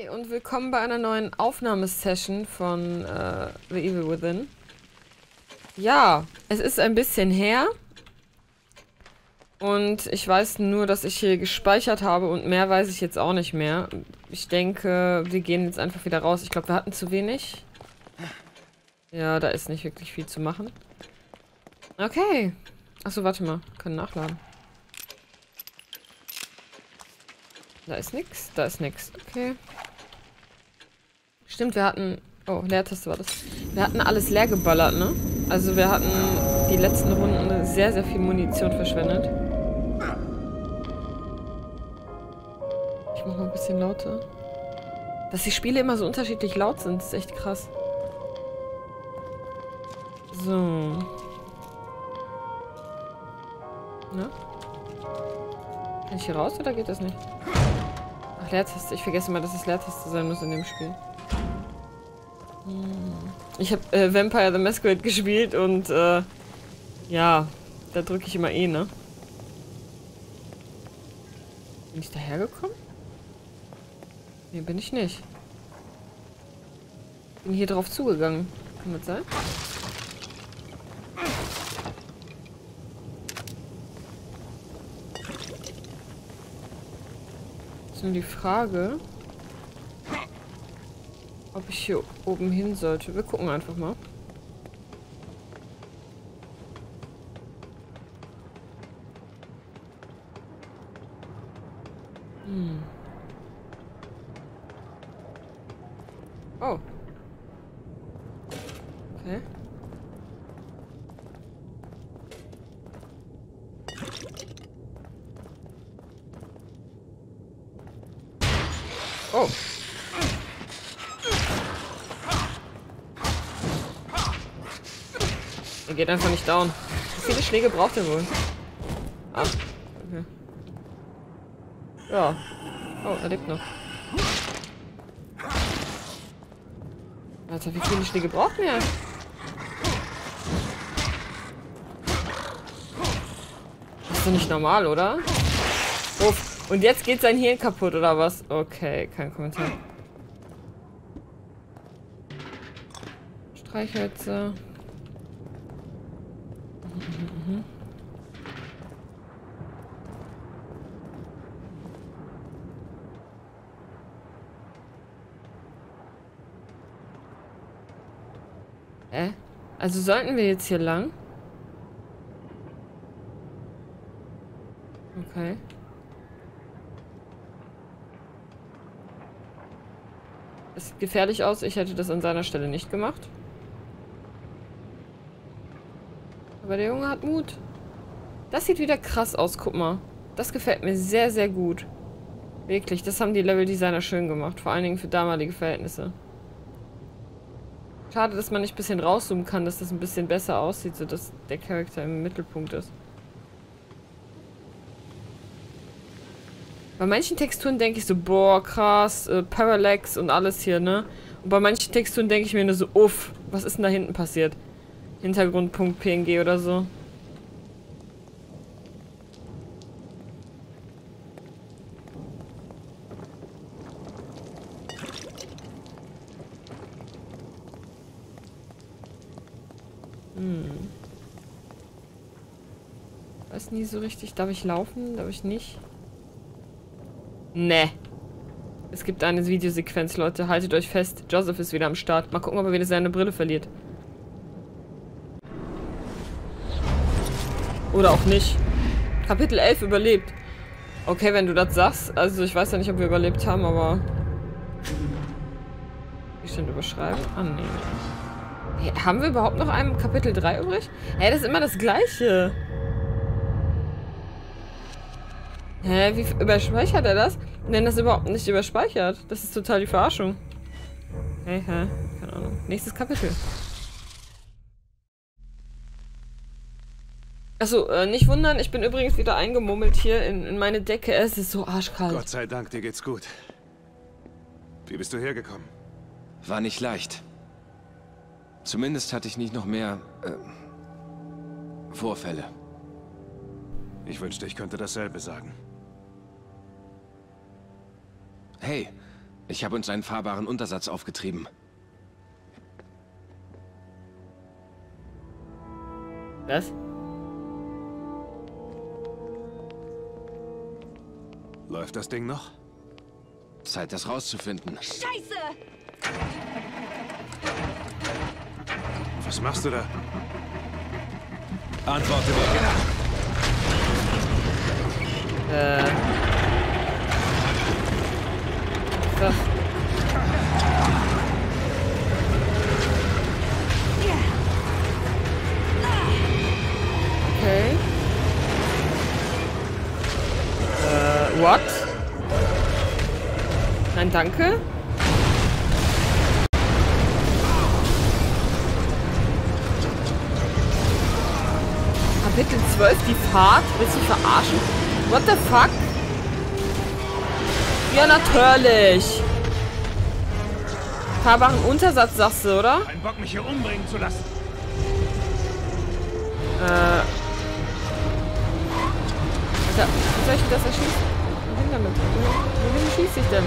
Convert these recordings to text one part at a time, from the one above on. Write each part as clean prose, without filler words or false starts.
Hi und willkommen bei einer neuen Aufnahmesession von The Evil Within. Ja, es ist ein bisschen her. Und ich weiß nur, dass ich hier gespeichert habe und mehr weiß ich jetzt auch nicht mehr. Ich denke, wir gehen jetzt einfach wieder raus. Ich glaube, wir hatten zu wenig. Ja, da ist nicht wirklich viel zu machen. Okay. Achso, warte mal. Wir können nachladen. Da ist nix. Da ist nix. Okay. Stimmt, wir hatten... Oh, Leertaste war das. Wir hatten alles leer geballert, ne? Also wir hatten die letzten Runden sehr, sehr viel Munition verschwendet. Ich mach mal ein bisschen lauter. Dass die Spiele immer so unterschiedlich laut sind, ist echt krass. So. Ne? Kann ich hier raus oder geht das nicht? Ach, Leertaste. Ich vergesse mal, dass es Leertaste sein muss in dem Spiel. Ich habe Vampire the Masquerade gespielt und ja, da drücke ich immer E, ne? Bin ich dahergekommen? Ne, bin ich nicht. Bin hier drauf zugegangen. Kann das sein? Ist nur die Frage, ob ich hier oben hin sollte. Wir gucken einfach mal. Oh. Okay. Oh. Er geht einfach nicht down. Wie viele Schläge braucht er wohl? Ah, okay. Ja. Oh, er lebt noch. Alter, wie viele Schläge braucht er? Das ist doch nicht normal, oder? Oh, und jetzt geht sein Hirn kaputt, oder was? Okay, kein Kommentar. Streichhölzer. Also sollten wir jetzt hier lang? Okay. Es sieht gefährlich aus. Ich hätte das an seiner Stelle nicht gemacht. Aber der Junge hat Mut. Das sieht wieder krass aus. Guck mal. Das gefällt mir sehr, sehr gut. Wirklich. Das haben die Level-Designer schön gemacht. Vor allen Dingen für damalige Verhältnisse. Schade, dass man nicht ein bisschen rauszoomen kann, dass das ein bisschen besser aussieht, sodass der Charakter im Mittelpunkt ist. Bei manchen Texturen denke ich so, boah, krass, Parallax und alles hier, ne? Und bei manchen Texturen denke ich mir nur so, uff, was ist denn da hinten passiert? Hintergrundpunkt PNG oder so. Weiß nie so richtig. Darf ich laufen? Darf ich nicht? Ne. Es gibt eine Videosequenz, Leute. Haltet euch fest. Joseph ist wieder am Start. Mal gucken, ob er wieder seine Brille verliert. Oder auch nicht. Kapitel 11 überlebt. Okay, wenn du das sagst. Also ich weiß ja nicht, ob wir überlebt haben, aber... Wie stand überschreiben? Annehmen. Hey, haben wir überhaupt noch einen Kapitel 3 übrig? Hey, das ist immer das Gleiche. Hä, wie überspeichert er das? Wenn das überhaupt nicht überspeichert. Das ist total die Verarschung. Hey, hä? Keine Ahnung. Nächstes Kapitel. Achso, nicht wundern, ich bin übrigens wieder eingemummelt hier in meine Decke. Es ist so arschkalt. Gott sei Dank, dir geht's gut. Wie bist du hergekommen? War nicht leicht. Zumindest hatte ich nicht noch mehr Vorfälle. Ich wünschte, ich könnte dasselbe sagen. Hey, Ich habe uns einen fahrbaren Untersatz aufgetrieben. Was? Läuft das Ding noch? Zeit, das rauszufinden. Scheiße! Was machst du da? Antworte mir. Ach. Okay. What? Nein, danke. Kapitel 12, die Fahrt. Willst du mich verarschen? What the fuck? Ja, natürlich. Fahrbaren Untersatz, sagst du, oder? Kein Bock, mich hier umbringen zu lassen. Alter, wie soll ich das erschießen? Wohin damit? Wohin schieße ich denn?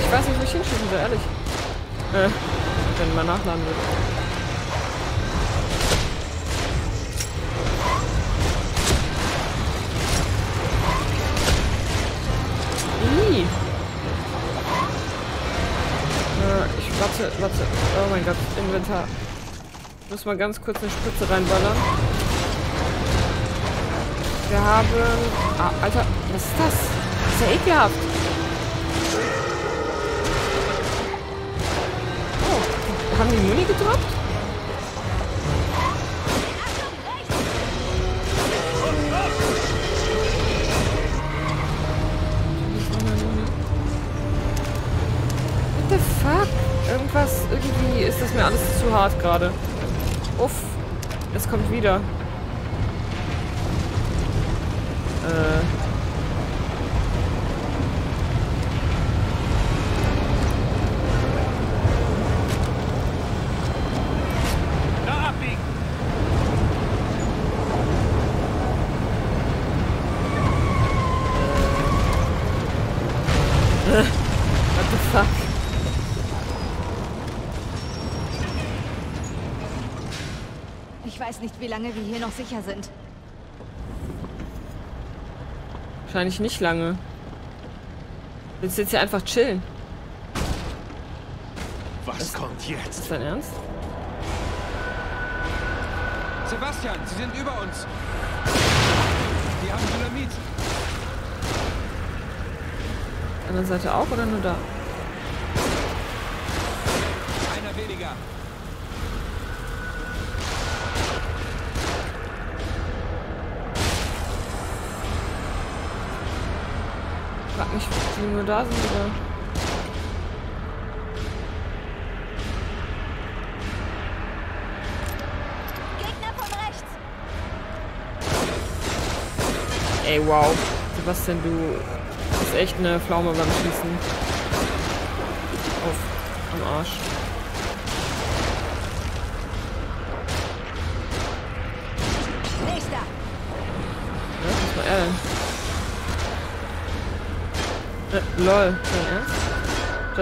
Ich weiß nicht, wo ich hinschießen soll, ehrlich. Wenn man nachladen will. Ich warte. Oh mein Gott, Inventar. Ich muss mal ganz kurz eine Spritze reinballern. Wir haben... Ah, Alter, was ist das? Das ist ja ekelhaft. Oh, haben die Muni gedroppt? Irgendwie ist das mir alles zu hart gerade. Uff, es kommt wieder. Ich weiß nicht, wie lange wir hier noch sicher sind. Wahrscheinlich nicht lange. Willst du jetzt hier einfach chillen? Was kommt jetzt? Ist dein Ernst? Sebastian, sie sind über uns. Die haben Dynamit. Andere Seite auch oder nur da? Einer weniger. Ich frag mich, wie nur da sind oder? Gegner von rechts! Ey, wow. Sebastian, du bist echt eine Pflaume beim Schießen. Auf, am Arsch. Nächster! Ja, was war er denn? Lol, ja.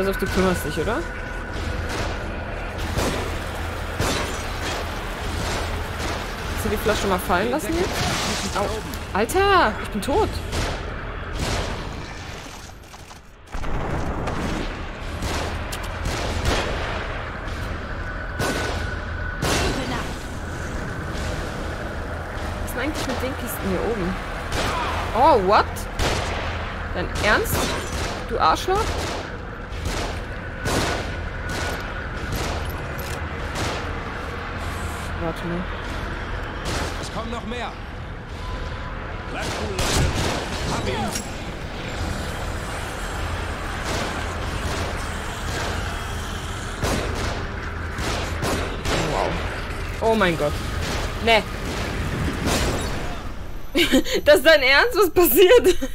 Joseph, du kümmerst dich, oder? Hast du die Flasche mal fallen lassen jetzt? Au. Alter, ich bin tot. Was ist denn eigentlich mit den Kisten hier oben? Oh, what? Dein Ernst? Du Arschloch? Warte mal. Es kommen noch mehr. Bleib cool, Leute. Hab ihn. Wow. Oh mein Gott. Nee. Das ist dein Ernst? Was passiert?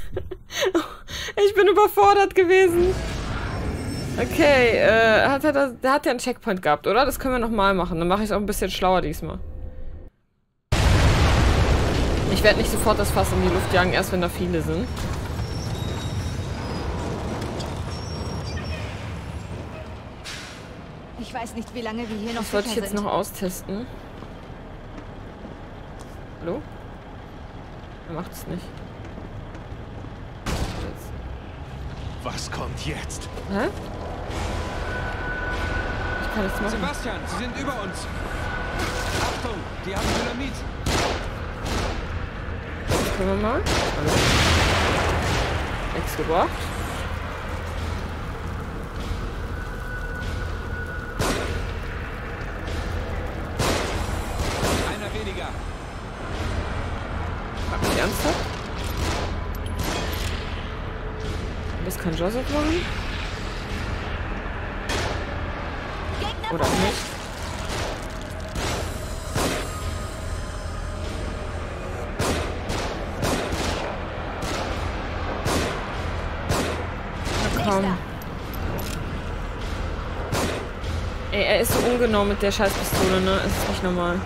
Ich bin überfordert gewesen. Okay, der hat ja einen Checkpoint gehabt, oder? Das können wir nochmal machen. Dann mache ich es auch ein bisschen schlauer diesmal. Ich werde nicht sofort das Fass in die Luft jagen, erst wenn da viele sind. Ich weiß nicht, wie lange wir hier noch. Das wollte ich jetzt noch austesten. Hallo? Er macht's nicht. Was kommt jetzt? Hä? Ich kann nichts machen. Sebastian, Sie sind über uns. Achtung, die haben Dynamit. Können wir mal? Hallo. Nichts gebracht. Einer weniger. Habt ihr ernsthaft? Das kann Joseph machen. Oder auch nicht. Ey, er ist so ungenau mit der Scheißpistole, ne? Das ist nicht normal.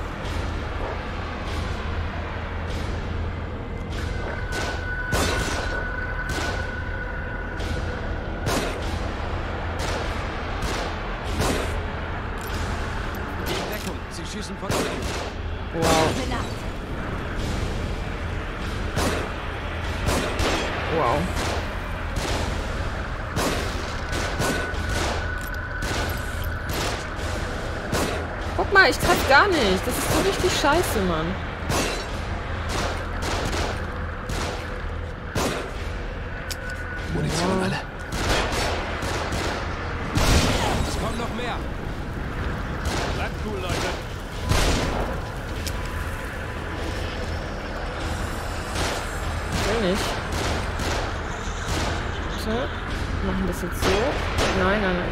Sie schießen von oben. Wow. Wow. Guck mal, ich treffe gar nicht. Das ist so richtig scheiße, Mann. Munition alle. Es kommen noch mehr. Bleibt cool, Leute. Ich will nicht. So, machen das jetzt so. Nein, nein, nein.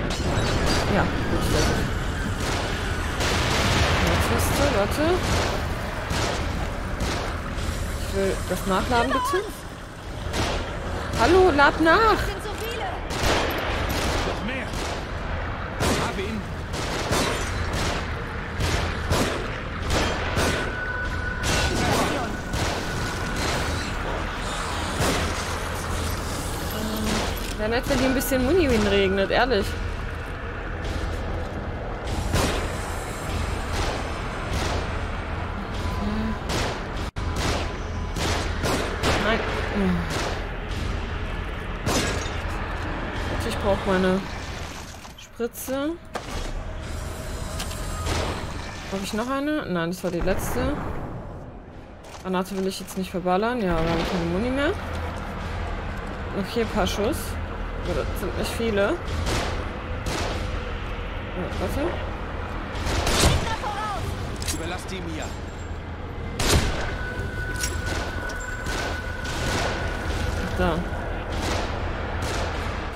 Ja, gut, ich weiß. Warte. Ich will das nachladen, bitte. Hallo, lad nach! Noch mehr! Hab ihn! Wäre nett, wenn hier ein bisschen Muni regnet, ehrlich. Ich brauche meine Spritze. Brauche ich noch eine? Nein, das war die letzte. Granate will ich jetzt nicht verballern. Ja, da habe ich keine Muni mehr. Noch hier ein paar Schuss. Oh, das sind nicht viele. Ja, warte. Überlass die mir. Da.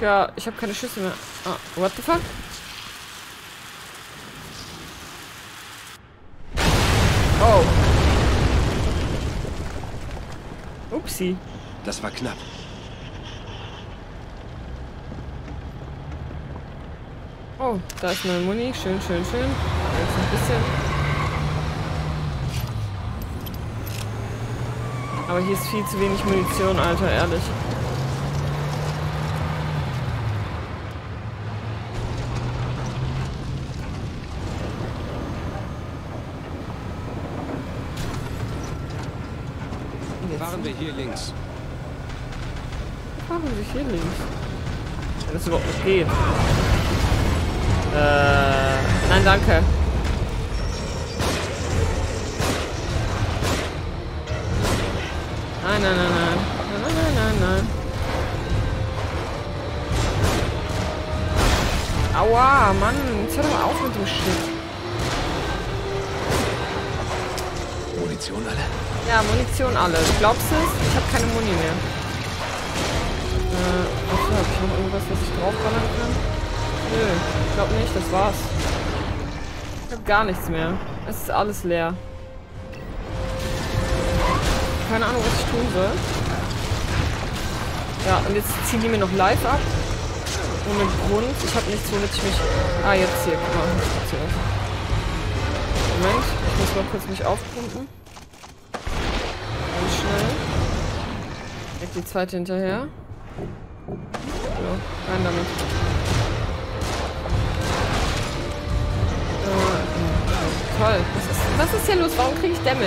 Ja, ich habe keine Schüsse mehr. Ah, what the fuck? Oh. Upsi. Das war knapp. Oh, da ist mein Muni. Schön, schön, schön. Jetzt ein bisschen. Aber hier ist viel zu wenig Munition, Alter, ehrlich. Fahren wir hier links. Fahren wir hier links? Wenn es überhaupt nicht geht. Nein, danke. Nein, nein, nein, nein. Nein, nein, nein, nein. Aua, Mann. Jetzt hör doch mal auf mit dem Shit. Munition alle. Ja, Munition alle. Glaubst du es? Ich habe keine Muni mehr. Achso, habe ich noch irgendwas, was ich draufballern kann? Nö, ich glaube nicht, das war's. Ich habe gar nichts mehr. Es ist alles leer. Keine Ahnung, was ich tun soll. Ja, und jetzt ziehen die mir noch live ab. Ohne Grund. Ich habe nichts, womit ich mich... Ah, jetzt hier. Guck mal. Moment, ich muss mal kurz mich aufpumpen. Die zweite hinterher. So, rein damit. toll. Was ist hier los? Warum kriege ich Damage?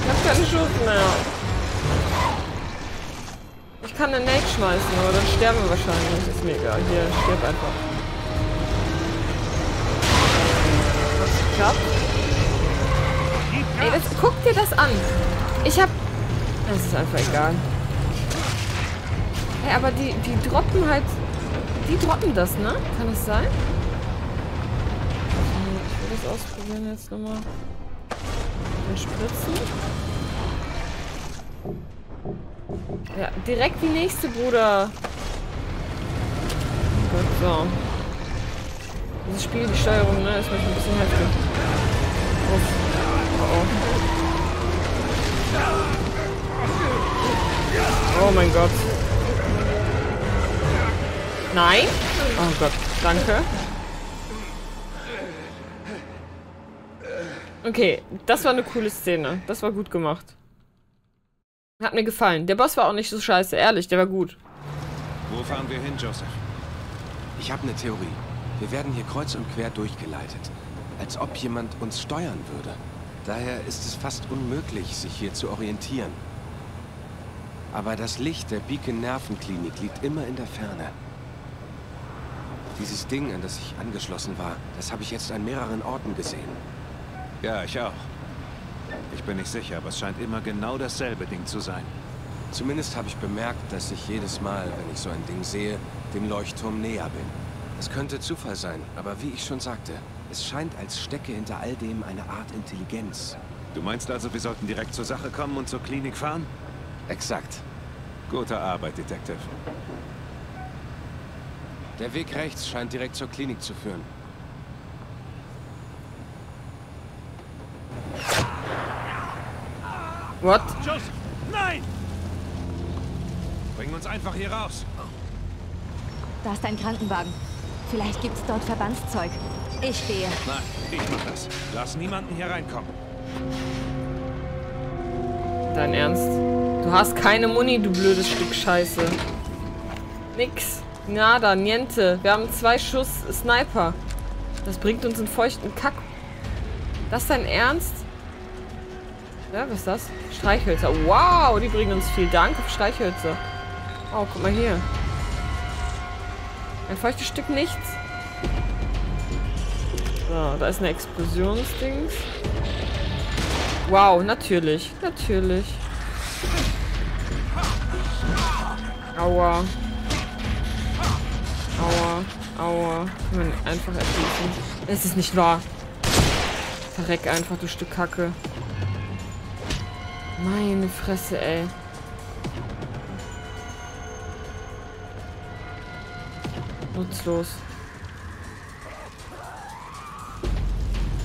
Ich hab keinen Schuss mehr. Ich kann eine Nade schmeißen, aber dann sterben wir wahrscheinlich. Ist mir egal. Hier, stirb einfach. Was klappt? Ey, das, guck dir das an. Ich hab... Das ist einfach egal. Hey, aber die droppen halt... Die droppen das, ne? Kann das sein? Ich will das ausprobieren jetzt nochmal. Den Spritzen. Ja, direkt die nächste, Bruder. Gut, so. Dieses Spiel, die Steuerung, ne? Ist manchmal ein bisschen heftig. Oh, oh. Oh mein Gott. Nein? Oh Gott, danke. Okay, das war eine coole Szene. Das war gut gemacht. Hat mir gefallen. Der Boss war auch nicht so scheiße, ehrlich, der war gut. Wo fahren wir hin, Joseph? Ich habe eine Theorie. Wir werden hier kreuz und quer durchgeleitet. Als ob jemand uns steuern würde. Daher ist es fast unmöglich, sich hier zu orientieren. Aber das Licht der Beacon Nervenklinik liegt immer in der Ferne. Dieses Ding, an das ich angeschlossen war, das habe ich jetzt an mehreren Orten gesehen. Ja, ich auch. Ich bin nicht sicher, aber es scheint immer genau dasselbe Ding zu sein. Zumindest habe ich bemerkt, dass ich jedes Mal, wenn ich so ein Ding sehe, dem Leuchtturm näher bin. Es könnte Zufall sein, aber wie ich schon sagte, es scheint, als stecke hinter all dem eine Art Intelligenz. Du meinst also, wir sollten direkt zur Sache kommen und zur Klinik fahren? Exakt. Gute Arbeit, Detective. Der Weg rechts scheint direkt zur Klinik zu führen. What? Joseph, nein! Bring uns einfach hier raus. Da ist ein Krankenwagen. Vielleicht gibt's dort Verbandszeug. Ich gehe. Nein, ich mach das. Lass niemanden hier reinkommen. Dein Ernst? Du hast keine Muni, du blödes Stück Scheiße. Nix. Nada, niente. Wir haben 2 Schuss Sniper. Das bringt uns einen feuchten Kack. Das ist dein Ernst? Ja, was ist das? Streichhölzer. Wow, die bringen uns viel. Danke für Streichhölzer. Oh, guck mal hier. Ein feuchtes Stück nichts. So, da ist eine Explosionsdings. Wow, natürlich. Natürlich. Aua. Aua, aua. Kann man einfach erschießen. Es ist nicht wahr. Verreck einfach, du Stück Kacke. Meine Fresse, ey. Nutzlos.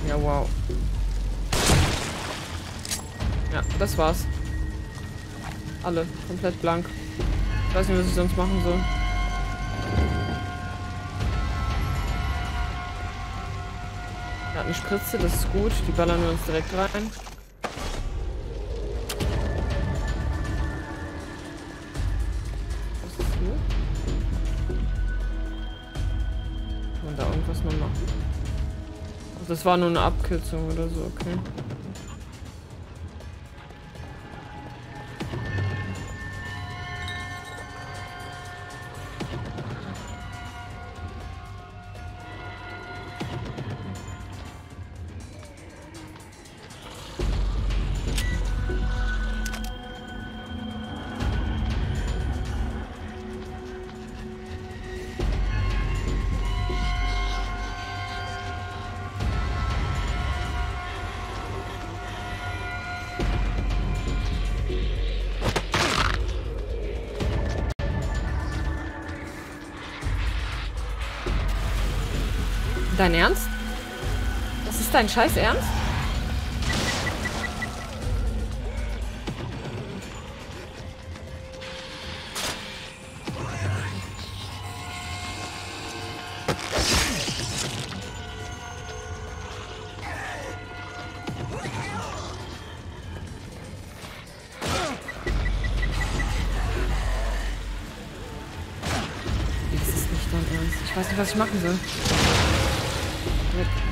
Ja, wow. Ja, das war's. Alle. Komplett blank. Ich weiß nicht, was ich sonst machen soll. Er hat eine Spritze, das ist gut. Die ballern wir uns direkt rein. Was ist hier? Kann man da irgendwas noch machen? Also das war nur eine Abkürzung oder so, okay. Dein Ernst? Das ist dein Scheiß Ernst? Die Das ist nicht dein Ernst. Ich weiß nicht, was ich machen soll. Direkt.